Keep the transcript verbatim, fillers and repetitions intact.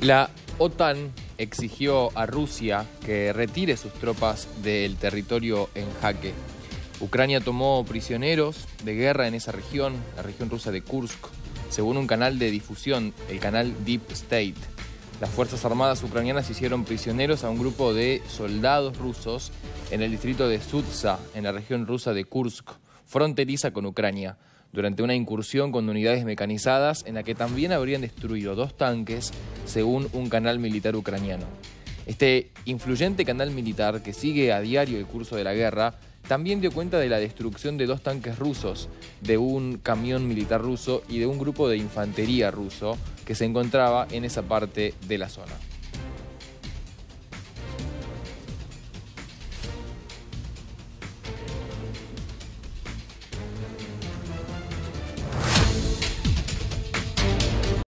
La OTAN exigió a Rusia que retire sus tropas del territorio en jaque. Ucrania tomó prisioneros de guerra en esa región, la región rusa de Kursk, según un canal de difusión, el canal Deep State. Las Fuerzas Armadas ucranianas hicieron prisioneros a un grupo de soldados rusos en el distrito de Sudzha, en la región rusa de Kursk, fronteriza con Ucrania, durante una incursión con unidades mecanizadas en la que también habrían destruido dos tanques, según un canal militar ucraniano. Este influyente canal militar, que sigue a diario el curso de la guerra, también dio cuenta de la destrucción de dos tanques rusos, de un camión militar ruso y de un grupo de infantería ruso que se encontraba en esa parte de la zona.